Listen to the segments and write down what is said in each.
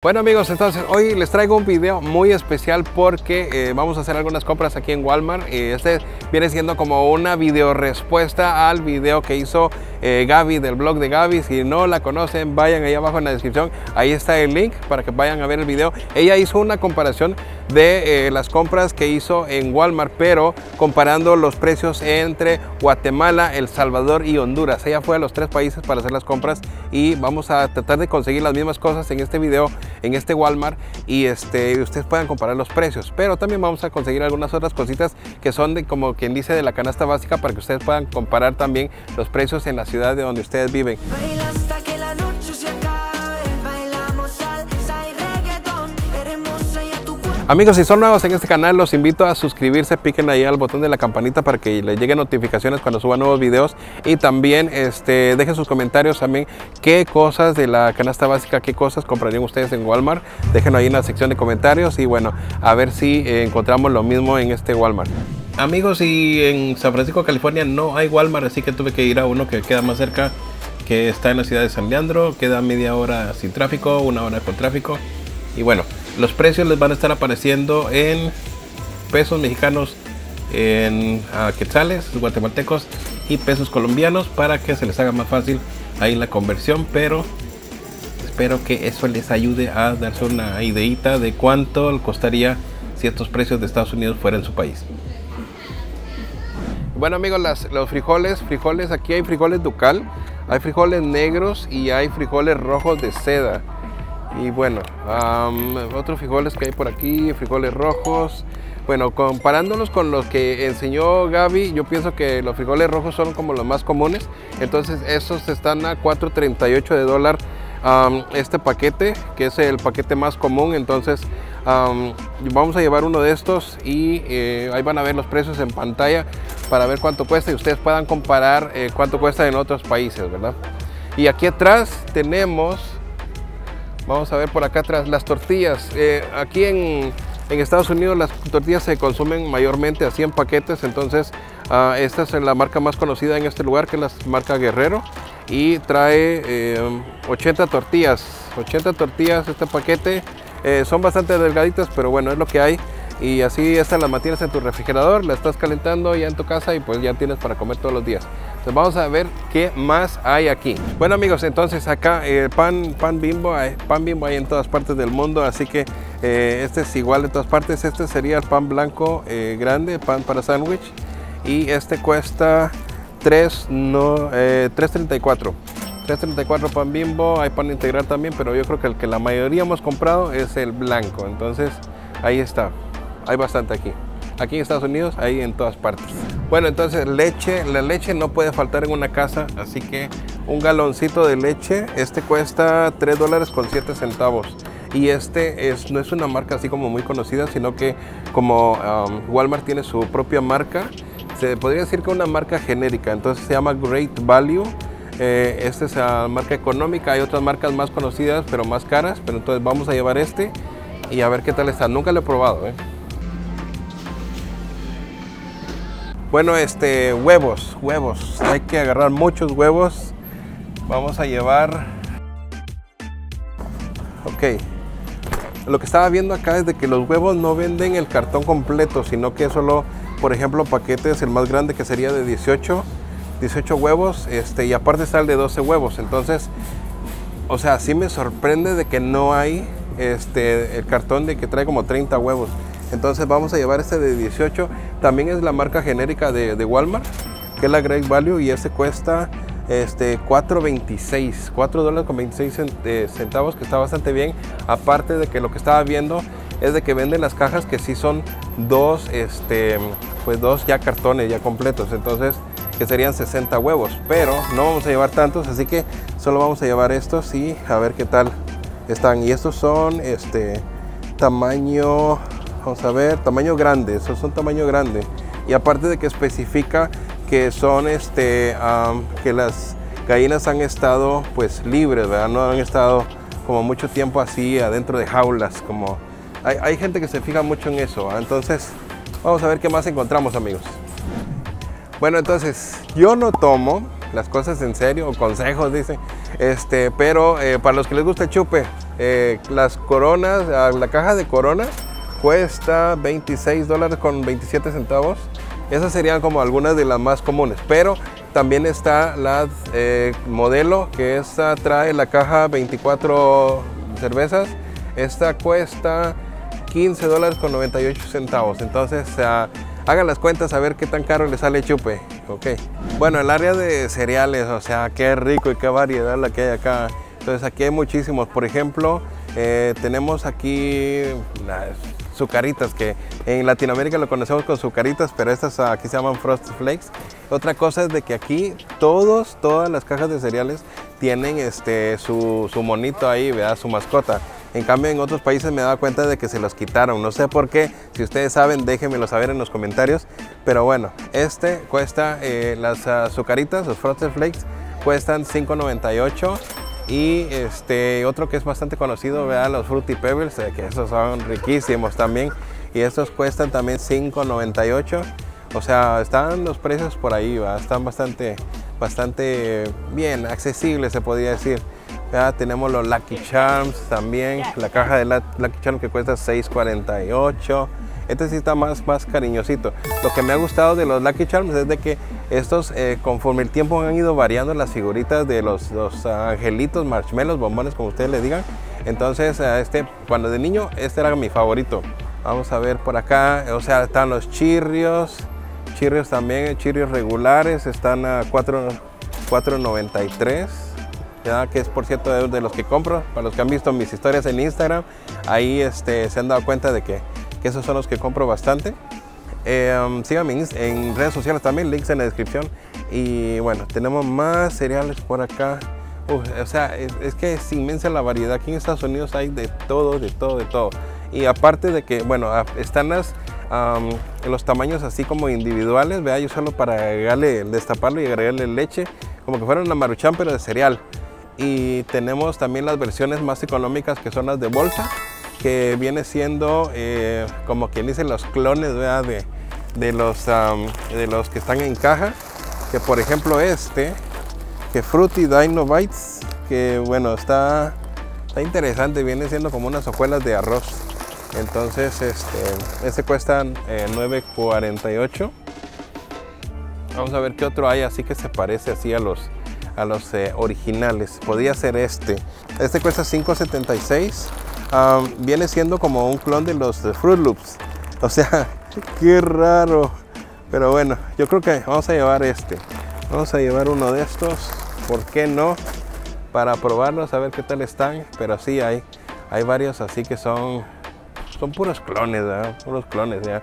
Bueno amigos, entonces hoy les traigo un video muy especial porque vamos a hacer algunas compras aquí en Walmart. Este viene siendo como una video respuesta al video que hizo Gaby del blog de Gaby. Si no la conocen, vayan ahí abajo en la descripción, ahí está el link para que vayan a ver el video. Ella hizo una comparación de las compras que hizo en Walmart, pero comparando los precios entre Guatemala, El Salvador y Honduras. Ella fue a los tres países para hacer las compras y vamos a tratar de conseguir las mismas cosas en este video, en este Walmart, y ustedes puedan comparar los precios, pero también vamos a conseguir algunas otras cositas que son de, como quien dice, de la canasta básica, para que ustedes puedan comparar también los precios en la ciudad de donde ustedes viven. Amigos, si son nuevos en este canal, los invito a suscribirse, piquen ahí al botón de la campanita para que les lleguen notificaciones cuando suba nuevos videos, y también dejen sus comentarios también qué cosas de la canasta básica, qué cosas comprarían ustedes en Walmart. Déjenlo ahí en la sección de comentarios y bueno, a ver si encontramos lo mismo en este Walmart. Amigos, y en San Francisco, California no hay Walmart, así que tuve que ir a uno que queda más cerca, que está en la ciudad de San Leandro. Queda media hora sin tráfico, una hora con tráfico, y bueno, los precios les van a estar apareciendo en pesos mexicanos, en quetzales guatemaltecos y pesos colombianos, para que se les haga más fácil ahí la conversión. Pero espero que eso les ayude a darse una ideita de cuánto costaría si estos precios de Estados Unidos fueran en su país. Bueno amigos, los frijoles, aquí hay frijoles Ducal, hay frijoles negros y hay frijoles rojos de seda. Y bueno, otros frijoles que hay por aquí, frijoles rojos. Bueno, comparándolos con los que enseñó Gaby, yo pienso que los frijoles rojos son como los más comunes. Entonces estos están a $4.38 de dólar, este paquete, que es el paquete más común. Entonces vamos a llevar uno de estos y ahí van a ver los precios en pantalla para ver cuánto cuesta y ustedes puedan comparar cuánto cuesta en otros países, ¿verdad? Y aquí atrás tenemos... Vamos a ver por acá atrás las tortillas. Aquí en Estados Unidos las tortillas se consumen mayormente así en paquetes. Entonces esta es la marca más conocida en este lugar, que es la marca Guerrero. Y trae 80 tortillas este paquete. Son bastante delgaditas, pero bueno, es lo que hay. Y así esta la mantienes en tu refrigerador, la estás calentando ya en tu casa y pues ya tienes para comer todos los días. Entonces vamos a ver qué más hay aquí. Bueno amigos, entonces acá pan bimbo hay en todas partes del mundo, así que este es igual en todas partes. Este sería el pan blanco grande, pan para sándwich, y este cuesta 3.34. 3.34 pan bimbo. Hay pan integral también, pero yo creo que el que la mayoría hemos comprado es el blanco. Entonces ahí está. Hay bastante aquí. Aquí en Estados Unidos, ahí en todas partes. Bueno, entonces leche. La leche no puede faltar en una casa, así que un galoncito de leche. Este cuesta $3.07. Y no es una marca así como muy conocida, sino que como Walmart tiene su propia marca, se podría decir que una marca genérica. Entonces se llama Great Value. Esta es la marca económica. Hay otras marcas más conocidas, pero más caras. Pero entonces vamos a llevar este y a ver qué tal está. Nunca lo he probado, ¿eh? Bueno, huevos, hay que agarrar muchos huevos. Vamos a llevar... Ok, lo que estaba viendo acá es de que los huevos no venden el cartón completo, sino que solo, por ejemplo, paquetes, el más grande que sería de 18 huevos, y aparte está el de 12 huevos. Entonces, o sea, sí me sorprende de que no hay el cartón de que trae como 30 huevos. Entonces vamos a llevar este de 18. También es la marca genérica de Walmart, que es la Great Value, y este cuesta $4.26, $4.26, que está bastante bien. Aparte de que lo que estaba viendo es de que venden las cajas que sí son dos ya cartones ya completos, entonces que serían 60 huevos, pero no vamos a llevar tantos, así que solo vamos a llevar estos y a ver qué tal están. Y estos son tamaño... Vamos a ver, tamaño grande, esos son tamaño grande. Y aparte de que especifica que son que las gallinas han estado pues libres, ¿verdad? No han estado como mucho tiempo así adentro de jaulas, como hay gente que se fija mucho en eso, ¿verdad? Entonces vamos a ver qué más encontramos, amigos. Bueno, entonces yo no tomo las cosas en serio, o consejos dicen, pero para los que les gusta el chupe, Las coronas, la caja de corona cuesta $26.27. Esas serían como algunas de las más comunes, pero también está la modelo, que esta trae la caja 24 cervezas. Esta cuesta $15.98. Entonces hagan las cuentas a ver qué tan caro le sale chupe. Okay. Bueno, el área de cereales, o sea, qué rico y qué variedad la que hay acá. Entonces aquí hay muchísimos. Por ejemplo, tenemos aquí las Zucaritas, que en Latinoamérica lo conocemos con Zucaritas, pero estas aquí se llaman Frosted Flakes. Otra cosa es de que aquí todas las cajas de cereales tienen su monito ahí, ¿verdad? Su mascota. En cambio, en otros países me he dado cuenta de que se los quitaron. No sé por qué. Si ustedes saben, déjenmelo saber en los comentarios. Pero bueno, cuesta las Zucaritas, los Frosted Flakes, cuestan $5.98. Y otro que es bastante conocido, ¿verdad? Los Fruity Pebbles, que esos son riquísimos también. Y estos cuestan también $5.98. O sea, están los precios por ahí, ¿verdad? Están bastante bien, accesibles se podría decir. ¿Verdad? Tenemos los Lucky Charms también, la caja de Lucky Charms que cuesta $6.48. Este sí está más cariñosito. Lo que me ha gustado de los Lucky Charms es de que estos, conforme el tiempo, han ido variando las figuritas de los angelitos, marshmallows, bombones, como ustedes le digan. Entonces, cuando de niño, este era mi favorito. Vamos a ver por acá, o sea, están los Chirrios también, Chirrios regulares, están a $4.93. Que es, por cierto, de los que compro. Para los que han visto mis historias en Instagram, ahí se han dado cuenta de que esos son los que compro bastante. Síganme en redes sociales también, links en la descripción. Y bueno, tenemos más cereales por acá. O sea, es que es inmensa la variedad. Aquí en Estados Unidos hay de todo, de todo, de todo. Y aparte de que, bueno, están los tamaños así como individuales, ¿verdad? Yo solo para agregarle, destaparlo y agregarle leche, como que fueran la Maruchan, pero de cereal. Y tenemos también las versiones más económicas, que son las de bolsa, que viene siendo como quien dice los clones, ¿verdad? de los que están en caja, que por ejemplo que Fruity Dino Bites, que bueno, está interesante, viene siendo como unas hojuelas de arroz. Entonces cuesta $9.48. Vamos a ver qué otro hay así que se parece así a los originales. Podría ser este cuesta $5.76. Viene siendo como un clon de los Fruit Loops. O sea, qué raro. Pero bueno, yo creo que vamos a llevar Vamos a llevar uno de estos, ¿por qué no? Para probarlos, a ver qué tal están. Pero sí, hay varios así que son puros clones, ¿verdad? Puros clones, ya.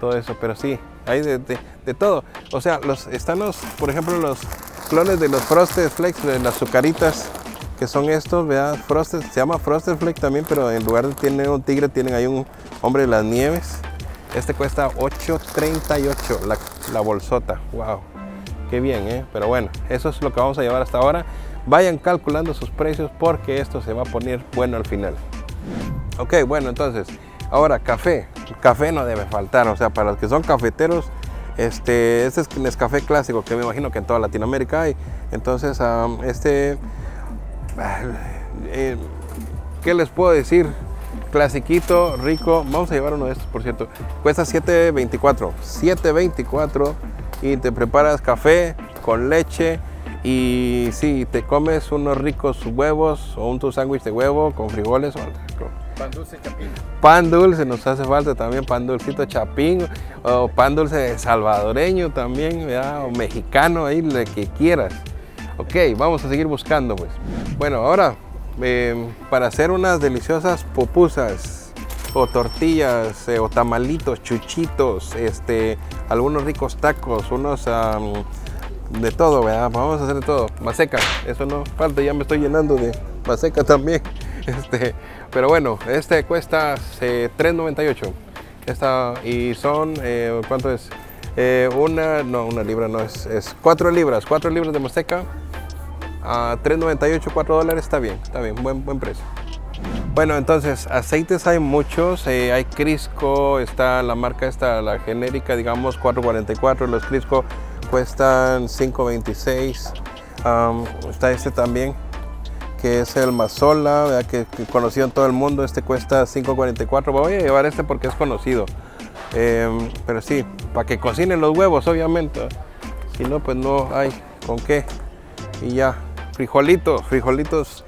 Todo eso, pero sí, hay de todo. O sea, por ejemplo, los clones de los Frosted Flakes, de las Zucaritas, que son estos, ¿verdad? Se llama Frosted Flake también, pero en lugar de tener un tigre, tienen ahí un hombre de las nieves. Este cuesta $8.38 la bolsota. Wow, qué bien, ¿eh? Pero bueno, eso es lo que vamos a llevar hasta ahora. Vayan calculando sus precios porque esto se va a poner bueno al final. Ok, bueno, entonces, ahora café. Café no debe faltar, o sea, para los que son cafeteros, este es el café clásico, que me imagino que en toda Latinoamérica hay. Entonces, ¿qué les puedo decir? Clasiquito, rico. Vamos a llevar uno de estos, por cierto. Cuesta $7.24. $7.24 y te preparas café con leche y sí, te comes unos ricos huevos o tu sándwich de huevo con frijoles o pan dulce chapín. Pan dulce, nos hace falta también pan dulcito chapín o pan dulce salvadoreño también, ¿verdad? O mexicano, ahí lo que quieras. Ok, vamos a seguir buscando, pues. Bueno, ahora, para hacer unas deliciosas pupusas o tortillas o tamalitos, chuchitos, algunos ricos tacos, unos de todo, ¿verdad? Vamos a hacer de todo. Maseca, eso no falta, ya me estoy llenando de maseca también. Pero bueno, cuesta $3.98. Y son, ¿cuánto es? Una libra no, es 4 libras de maseca. A $3.98, $4, está bien, buen precio. Bueno, entonces, aceites hay muchos, hay Crisco, está la marca la genérica, digamos, $4.44, los Crisco cuestan $5.26, está también, que es el Mazola, ¿verdad? Que conocido en todo el mundo. Este cuesta $5.44. Voy a llevar este porque es conocido. Pero sí, para que cocinen los huevos, obviamente. Si no, pues no hay con qué. Y ya, frijolitos, frijolitos.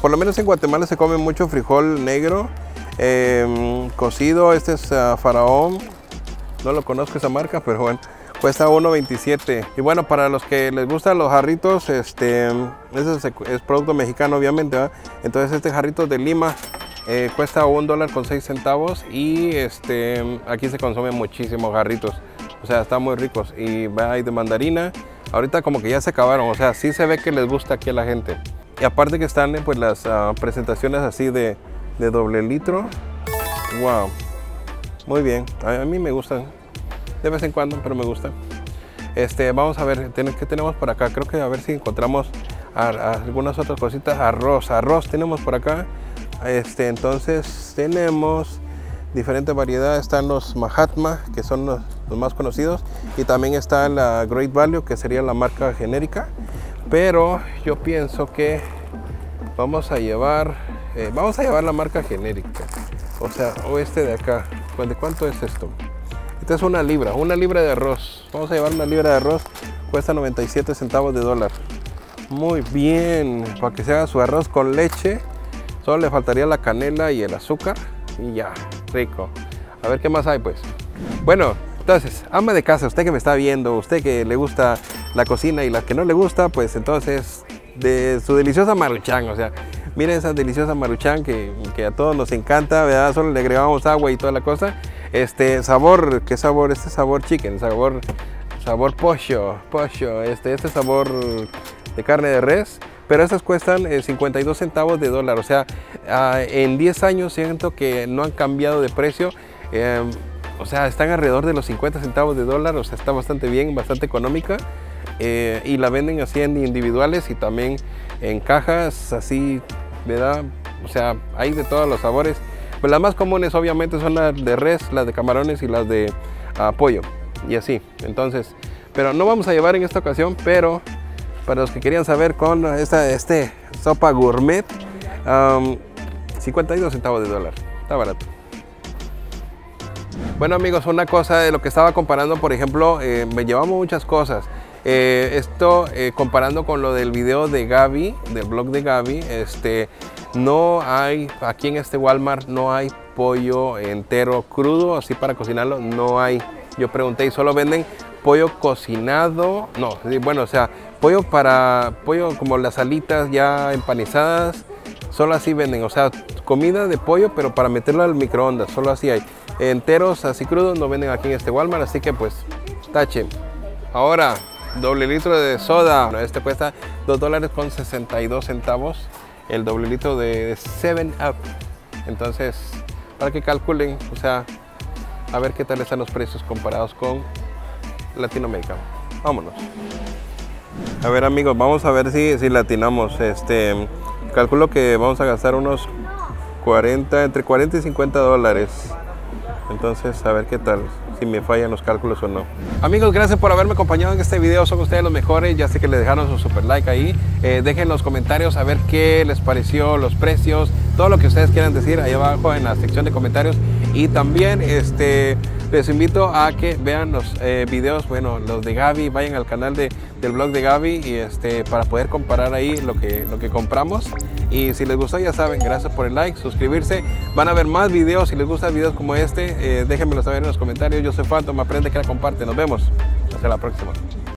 Por lo menos en Guatemala se come mucho frijol negro cocido. Este es Faraón. No lo conozco esa marca, pero bueno. Cuesta $1.27. Y bueno, para los que les gustan los jarritos, este es producto mexicano, obviamente, ¿verdad? Entonces este jarrito de Lima cuesta $1.06 y aquí se consumen muchísimos jarritos. O sea, están muy ricos. Y hay de mandarina. Ahorita como que ya se acabaron. O sea, sí se ve que les gusta aquí a la gente. Y aparte que están pues las presentaciones así de doble litro. Wow. Muy bien. A mí me gustan. De vez en cuando, pero me gusta. Vamos a ver, ¿qué tenemos por acá? Creo que a ver si encontramos algunas otras cositas. Arroz tenemos por acá. Entonces tenemos diferentes variedades. Están los Mahatma, que son los más conocidos. Y también está la Great Value, que sería la marca genérica. Pero yo pienso que vamos a llevar la marca genérica. O sea, o este de acá. ¿De cuánto es esto? Esta es una libra de arroz. Vamos a llevar una libra de arroz. Cuesta 97 centavos de dólar. Muy bien. Para que se haga su arroz con leche. Solo le faltaría la canela y el azúcar. Y ya, rico. A ver qué más hay, pues. Bueno, entonces, ama de casa, usted que me está viendo, usted que le gusta la cocina y la que no le gusta, pues entonces, de su deliciosa Maruchan. O sea, miren esa deliciosa Maruchan que a todos nos encanta, ¿verdad? Solo le agregamos agua y toda la cosa. Sabor, ¿qué sabor? Este sabor chicken, sabor pollo, este sabor de carne de res, pero estas cuestan 52 centavos de dólar, o sea, en 10 años siento que no han cambiado de precio, o sea, están alrededor de los 50 centavos de dólar, o sea, está bastante bien, bastante económica, y la venden así en individuales y también en cajas, así, ¿verdad? O sea, hay de todos los sabores. Pues las más comunes obviamente son las de res, las de camarones y las de pollo y así. Entonces, pero no vamos a llevar en esta ocasión, pero para los que querían saber con esta sopa gourmet, 52 centavos de dólar, está barato. Bueno amigos, una cosa de lo que estaba comparando, por ejemplo, me llevamos muchas cosas. Comparando con lo del video de Gaby, del blog de Gaby, no hay, aquí en este Walmart no hay pollo entero crudo, así para cocinarlo, no hay. Yo pregunté y solo venden pollo cocinado, no, bueno, o sea, pollo como las alitas ya empanizadas, solo así venden, o sea, comida de pollo, pero para meterlo al microondas, solo así hay. Enteros, así crudos, no venden aquí en este Walmart, así que pues, tache. Ahora, doble litro de soda, este cuesta $2.62. El doble litro de 7 Up. Entonces, para que calculen, o sea, a ver qué tal están los precios comparados con Latinoamérica. Vámonos. A ver, amigos, vamos a ver si latinamos. Calculo que vamos a gastar unos entre 40 y $50. Entonces, a ver qué tal, si me fallan los cálculos o no. Amigos, gracias por haberme acompañado en este video. Son ustedes los mejores. Ya sé que les dejaron su super like ahí. Dejen los comentarios a ver qué les pareció, los precios, todo lo que ustedes quieran decir ahí abajo en la sección de comentarios. Y también les invito a que vean los videos, bueno, los de Gaby. Vayan al canal del blog de Gaby y para poder comparar ahí lo que compramos. Y si les gustó, ya saben, gracias por el like, suscribirse. Van a ver más videos. Si les gustan videos como este, déjenmelo saber en los comentarios. Yo soy Phantom, aprende que la comparte. Nos vemos. Hasta la próxima.